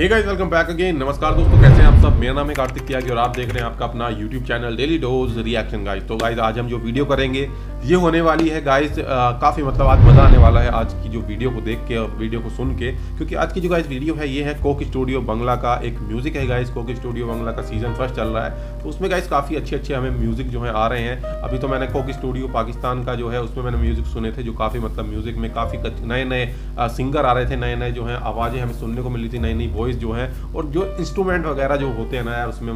हे guys welcome back again. नमस्कार दोस्तों, कैसे हैं आप सब। मेरा नाम है कार्तिक त्यागी और आप देख रहे हैं आपका अपना YouTube channel daily dose reaction. Guys तो गाइस आज हम जो वीडियो करेंगे ये होने वाली है गाइस काफ़ी मतलब आज मज़ा आने वाला है आज की जो वीडियो को देख के और वीडियो को सुन के, क्योंकि आज की जो गाइस वीडियो है ये है कोक स्टूडियो बंगला का एक म्यूज़िक है। गाइस कोक स्टूडियो बंगला का सीज़न 1 चल रहा है तो उसमें गाइस काफ़ी अच्छे अच्छे हमें म्यूज़िक जो है आ रहे हैं। अभी तो मैंने कोक स्टूडियो पाकिस्तान का जो है उसमें मैंने म्यूज़िक सुने थे जो काफ़ी मतलब म्यूज़िक में काफ़ी नए नए सिंगर आ रहे थे, नए नए जो है आवाज़ें हमें सुनने को मिली थी, नई नई वॉइस जो है और जो इंस्ट्रूमेंट वगैरह जो होते हैं ना यार उसमें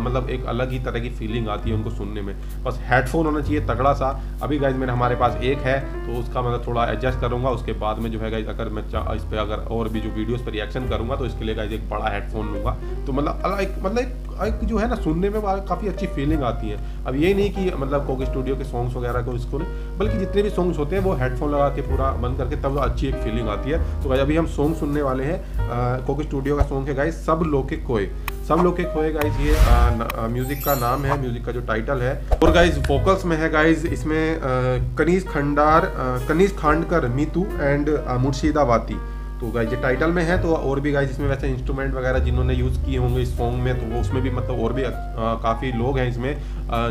मतलब एक अलग ही तरह की फीलिंग आती है उनको सुनने में। बस हेडफोन होना चाहिए तगड़ा सा। अभी गाइज मेरे हमारे पास एक है तो उसका मतलब थोड़ा एडजस्ट करूंगा, उसके बाद में जो है गाइज अगर मैं इस पर अगर और भी जो वीडियोस पर रिएक्शन करूंगा तो इसके लिए गाइज एक बड़ा हेडफोन लूँगा तो मतलब एक जो है ना सुनने में काफ़ी अच्छी फीलिंग आती है। अब ये नहीं कि मतलब कोक स्टूडियो के सॉन्ग्स वगैरह को इसको नहीं, बल्कि जितने भी सॉन्ग्स होते हैं वो हेडफोन लगा के पूरा बंद करके तब अच्छी एक फीलिंग आती है। तो गाइज अभी हम सॉन्ग सुनने वाले हैं, कोक स्टूडियो का सॉन्ग है गाइज शब लोके कोय। शब लोके कोय गाइज ये म्यूज़िक का नाम है, म्यूज़िक का जो टाइटल है। और गाइज वोकल्स में है गाइज इसमें कनीज़ खांडकर मितू एंड मुर्शिदाबादी। तो गाइज ये टाइटल में है। तो और भी गाइज इसमें वैसे इंस्ट्रूमेंट वगैरह जिन्होंने यूज़ किए होंगे इस सॉन्ग में तो वो उसमें भी मतलब और भी काफ़ी लोग हैं इसमें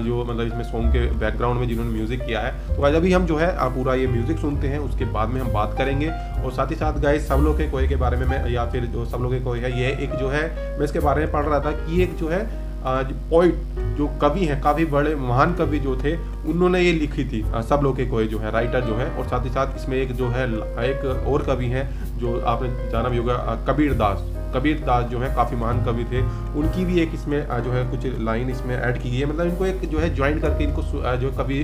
जो मतलब इसमें सॉन्ग के बैकग्राउंड में जिन्होंने म्यूज़िक किया है। तो गाइज अभी हम जो है पूरा ये म्यूज़िक सुनते हैं, उसके बाद में हम बात करेंगे। और साथ ही साथ गाइज शब लोके कोय के बारे में मैं या फिर जो शब लोके कोय है ये एक जो है मैं इसके बारे में पढ़ रहा था कि एक जो है पोइट जो कवि हैं, काफ़ी बड़े महान कवि जो थे उन्होंने ये लिखी थी शब लोके कोय जो है राइटर जो है। और साथ ही साथ इसमें एक जो है एक और कवि हैं जो आपने जाना भी होगा कबीर दास जो है काफ़ी महान कवि थे, उनकी भी एक इसमें जो है कुछ लाइन इसमें ऐड की गई है। मतलब इनको एक जो है ज्वाइन करके इनको जो कभी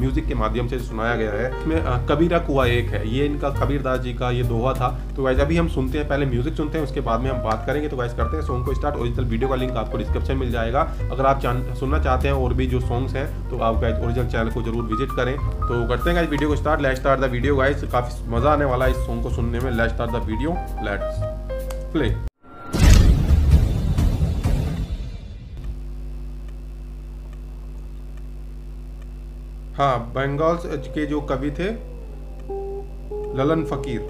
म्यूज़िक के माध्यम से सुनाया गया है। इसमें कबीरा कुआ एक है, ये इनका कबीर दास जी का ये दोहा था। तो गाइस अभी हम सुनते हैं, पहले म्यूज़िक सुनते हैं उसके बाद में हम बात करेंगे। तो गाइस करते हैं सॉन्ग को स्टार्ट। ओरिजिनल वीडियो का लिंक आपको डिस्क्रिप्शन मिल जाएगा। अगर आप सुनना चाहते हैं और भी जो सॉन्ग्स हैं तो आप गाइस ओरिजिनल चैनल को जरूर विजिट करें। तो करते हैं गाइस वीडियो को start. Let's start the video guys, काफ़ी मज़ा आने वाला है इस सॉन्ग को सुनने में। Let's start the video, let's play. हाँ, बंगाल के जो कवि थे ललन फकीर।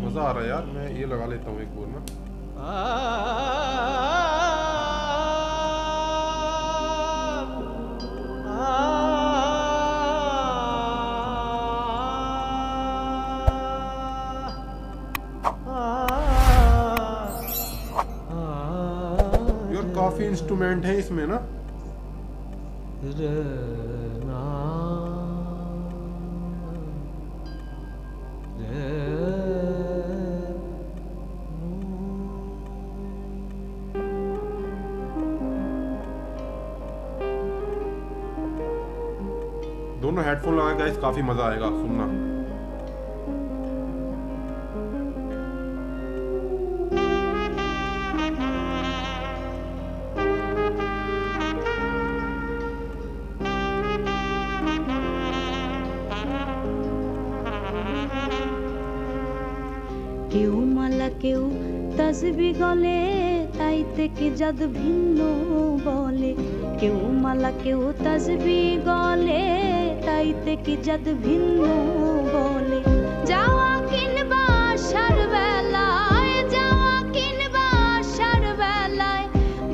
मजा आ रहा है यार, मैं ये लगा लेता हूँ एक बोल ना। यार काफी इंस्ट्रूमेंट है इसमें ना। दोनों हेडफोन लगाएगा इस, काफी मजा आएगा सुनना। কেউ মালা কেউ তাসবি গলে তাইতে কি জাদ ভিন্ন বলে। কেউ মালা কেউ তাসবি গলে তাইতে কি জাদ ভিন্ন বলে। যাওয়া কিনবা আসার বেলায়, যাওয়া কিনবা আসার বেলায়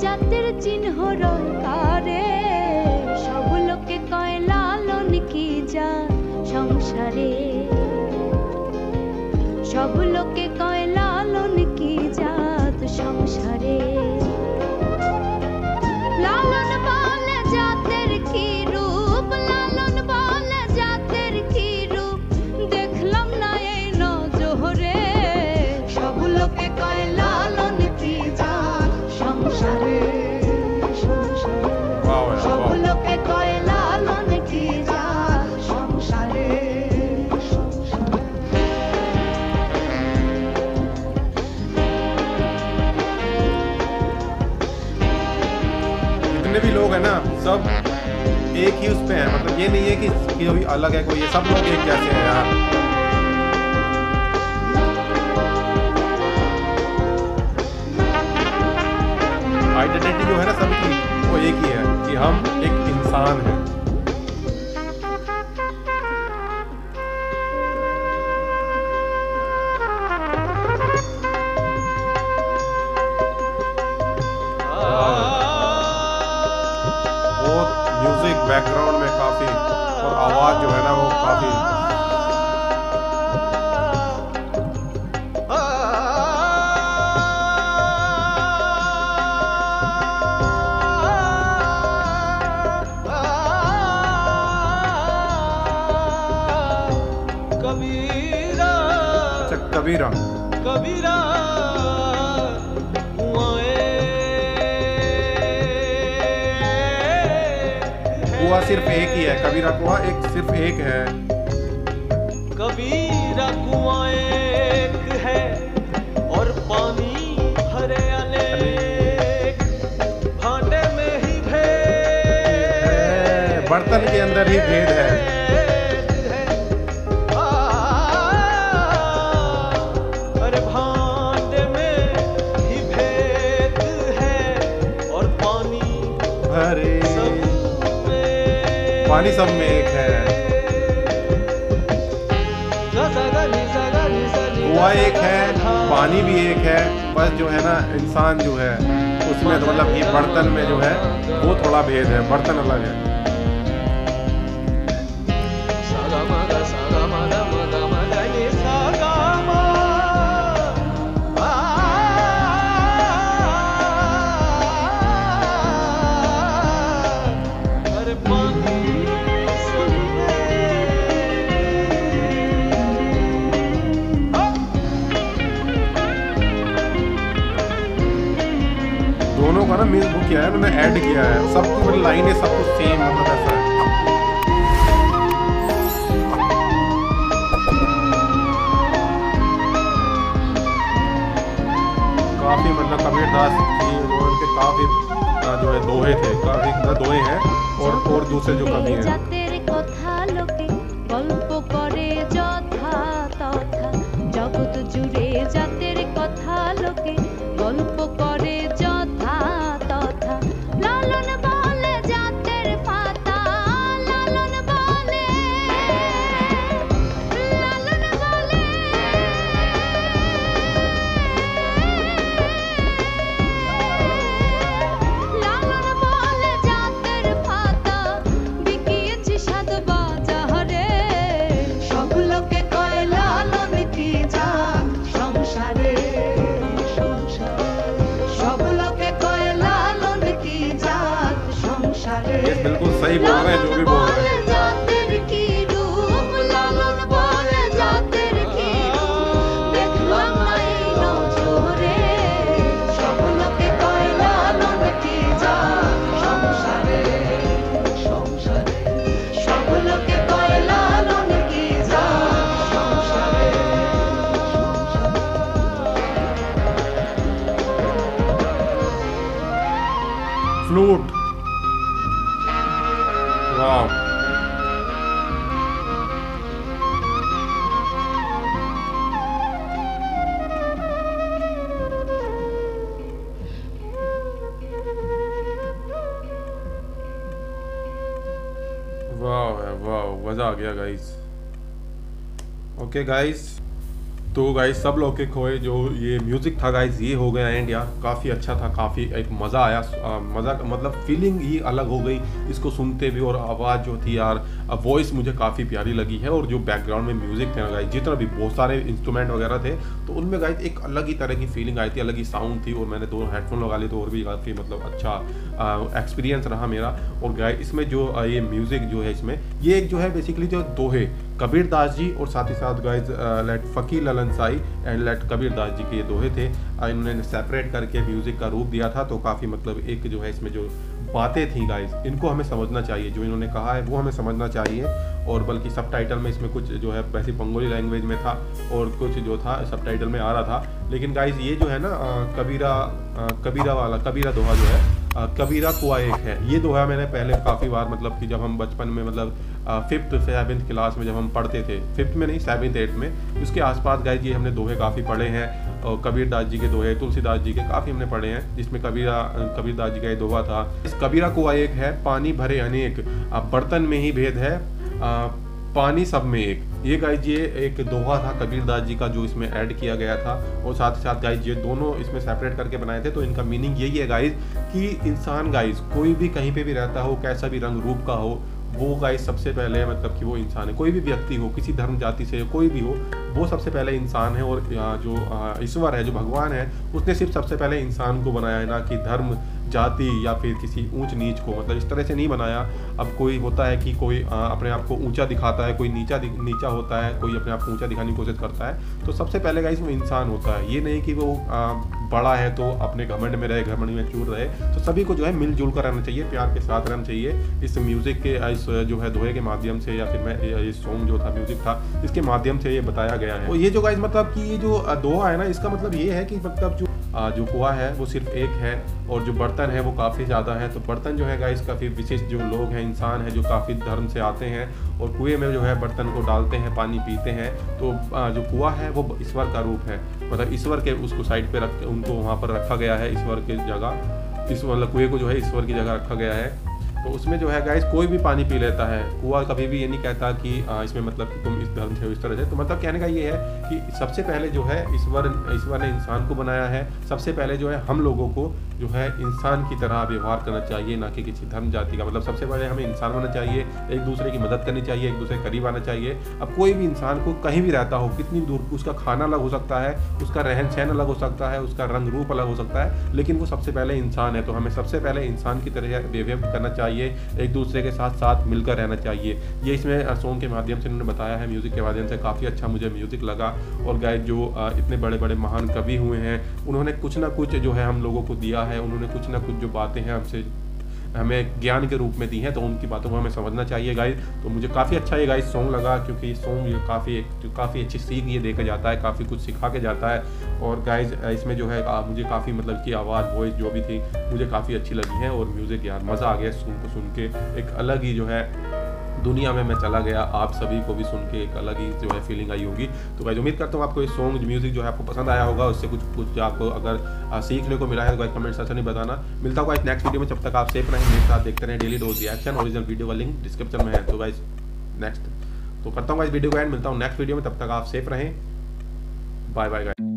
জাতের চিহ্ন রঙ্কারে। সব লোকে কয় লালন কি যা সংসারে, সব লোকে কয় লালন কি জাত সংসারে। লালন বলে জাতের কি রূপ, লালন বলে জাতের কি রূপ দেখলাম না এই নজরে। সব লোকে কয় লালন কি জাত সংসারে, সব লোকে কয় লালন কি জাত সংসারে। भी लोग है ना सब एक ही उसपे है, मतलब ये नहीं है कि कोई अलग है कोई, ये सब लोग एक जैसे हैं यार। कबीरा कबीरा कुआ सिर्फ एक ही है, कबीरा कुआ एक सिर्फ एक है, कबीरा कुआ एक है और पानी भरे अनेक, भांडे में ही भेद, बर्तन के अंदर ही भेद है। पानी सब में एक है, कुआ एक है, पानी भी एक है, बस जो है ना इंसान जो है उसमें तो मतलब ये बर्तन में जो है वो थोड़ा भेद है, बर्तन अलग है। दोनों का ना मिस बुक किया है मैंने, ऐड किया है, सब कुछ लाइन है, सब कुछ सेम मतलब ऐसा है। काफी मतलब कबीर दास जी उनके काफी जो है दोहे थे, काफी दोहे हैं और दूसरे जो कवि हैं। बिल्कुल सही बोल रहे हैं जो भी बोल रहे हैं। फ्लूट मज़ा आ गया गाइस। ओके गाइस, तो गाइस सब लोग के खोए जो ये म्यूज़िक था गाइस ये हो गया एंड यार, काफ़ी अच्छा था, काफ़ी एक मज़ा आया, मज़ा मतलब फीलिंग ही अलग हो गई इसको सुनते भी। और आवाज़ जो थी यार, वॉइस मुझे काफ़ी प्यारी लगी है। और जो बैकग्राउंड में म्यूज़िक थे ना गाइस, जितना भी बहुत सारे इंस्ट्रूमेंट वगैरह थे, तो उनमें गाइस एक अलग ही तरह की फीलिंग आई थी, अलग ही साउंड थी। और मैंने दोनों हेडफोन लगा लिए तो और भी काफ़ी मतलब अच्छा एक्सपीरियंस रहा मेरा। और गाइस इसमें जो ये म्यूज़िक जो है, इसमें ये एक जो है बेसिकली जो दोहे कबीर दास जी और साथ ही साथ guys late Fakir Lalon Sai and late Kabir Das ji के ये दोहे थे, इन्होंने सेपरेट करके म्यूज़िक का रूप दिया था। तो काफ़ी मतलब एक जो है इसमें जो बातें थी गाइज, इनको हमें समझना चाहिए, जो इन्होंने कहा है वो हमें समझना चाहिए। और बल्कि सब टाइटल में इसमें कुछ जो है वैसे बंगाली लैंग्वेज में था और कुछ जो था सब टाइटल में आ रहा था। लेकिन गाइज ये जो है ना कबीरा वाला कबीरा दोहा जो है, कबीरा कुआ एक है, ये दोहा मैंने पहले काफ़ी बार मतलब कि जब हम बचपन में मतलब 5th 7th क्लास में जब हम पढ़ते थे, 5th में नहीं 7th 8th में, उसके आसपास गाइस ये हमने दोहे काफ़ी पढ़े हैं। और कबीर दास जी के दोहे, तुलसीदास जी के काफ़ी हमने पढ़े हैं, जिसमें कबीर दास जी का ये दोहा था, इस कबीरा कुआ एक है, पानी भरे अनेक, बर्तन में ही भेद है, पानी सब में एक। ये गाइज ये एक दोहा था कबीर दास जी का जो इसमें ऐड किया गया था। और साथ ही साथ गाइज ये दोनों इसमें सेपरेट करके बनाए थे। तो इनका मीनिंग यही है गाइज कि इंसान गाइज कोई भी कहीं पे भी रहता हो, कैसा भी रंग रूप का हो, वो गाइज सबसे पहले मतलब कि वो इंसान है। कोई भी व्यक्ति हो, किसी धर्म जाति से कोई भी हो, वो सबसे पहले इंसान है। और जो ईश्वर है, जो भगवान है, उसने सिर्फ सबसे पहले इंसान को बनाया है, ना कि धर्म जाति या फिर किसी ऊंच नीच को मतलब इस तरह से नहीं बनाया। अब कोई होता है कि कोई अपने आप को ऊंचा दिखाता है, कोई नीचा होता है, कोई अपने आप को ऊंचा दिखाने की कोशिश करता है। तो सबसे पहले गाइस वो इंसान होता है, ये नहीं कि वो बड़ा है तो अपने घमंड में रहे, घमंड में चूर रहे। तो सभी को जो है मिलजुल कर रहना चाहिए, प्यार के साथ रहना चाहिए। इस म्यूज़िक के इस जो है दोहे के माध्यम से या फिर मैं ये सॉन्ग जो था म्यूज़िक था इसके माध्यम से ये बताया गया है। और ये जो गाइस मतलब कि ये जो दोहा है ना इसका मतलब ये है कि मतलब जो कुआ है वो सिर्फ एक है और जो बर्तन है वो काफ़ी ज़्यादा है। तो बर्तन जो है गाइस काफ़ी विशेष जो लोग हैं इंसान है जो काफ़ी धर्म से आते हैं और कुएं में जो है बर्तन को डालते हैं, पानी पीते हैं। तो जो कुआ है वो ईश्वर का रूप है, मतलब ईश्वर के उसको साइड पे रख उनको वहाँ पर रखा गया है, ईश्वर की जगह इस मतलब कुएँ को जो है ईश्वर की जगह रखा गया है। तो उसमें जो है गाइस कोई भी पानी पी लेता है, कुआ कभी भी ये नहीं कहता कि इसमें मतलब कि तुम इस धर्म से हो इस तरह से। तो मतलब कहने का ये है कि सबसे पहले जो है ईश्वर ने इंसान को बनाया है, सबसे पहले जो है हम लोगों को जो है इंसान की तरह व्यवहार करना चाहिए, ना कि किसी धर्म जाति का। मतलब सबसे पहले हमें इंसान बनना चाहिए, एक दूसरे की मदद करनी चाहिए, एक दूसरे के करीब आना चाहिए। अब कोई भी इंसान को कहीं भी रहता हो, कितनी दूर, उसका खाना अलग हो सकता है, उसका रहन सहन अलग हो सकता है, उसका रंग रूप अलग हो सकता है, लेकिन वो सबसे पहले इंसान है। तो हमें सबसे पहले इंसान की तरह बिहेव करना चाहिए, एक दूसरे के साथ साथ मिलकर रहना चाहिए। ये इसमें सॉन्ग के माध्यम से उन्होंने बताया है, म्यूज़िक के माध्यम से। काफ़ी अच्छा मुझे म्यूज़िक लगा। और गाइस जो इतने बड़े बड़े महान कवि हुए हैं उन्होंने कुछ ना कुछ जो है हम लोगों को दिया है, उन्होंने कुछ ना कुछ जो बातें हैं हमसे हमें ज्ञान के रूप में दी हैं, तो उनकी बातों को हमें समझना चाहिए गाइस। तो मुझे काफ़ी अच्छा ये गाइस सॉन्ग लगा, क्योंकि ये सॉन्ग काफ़ी अच्छी सीख ये देखा जाता है, काफ़ी कुछ सिखा के जाता है। और गाइस इसमें जो है मुझे काफ़ी मतलब कि आवाज़ वॉइस जो भी थी मुझे काफ़ी अच्छी लगी है। और म्यूज़िक यार मज़ा आ गया सुन के एक अलग ही जो है दुनिया में मैं चला गया। आप सभी को भी सुन के एक अलग ही जो है फीलिंग आई होगी। तो गाइस उम्मीद करता हूँ आपको ये सॉन्ग म्यूज़िक जो है आपको पसंद आया होगा, उससे कुछ आपको अगर सीखने को मिला है तो गाइस कमेंट सेक्शन में बताना। मिलता होगा इस नेक्स्ट वीडियो में, तब तक आप सेफ रहें, मेरे साथ देखते रहें daily dose reaction. Original video का लिंक डिस्क्रिप्शन में है। तो गाइस नेक्स्ट तो करता हूँ इस वीडियो को एंड, मिलता हूँ नेक्स्ट वीडियो में, तब तक आप सेफ रहें। Bye bye guys.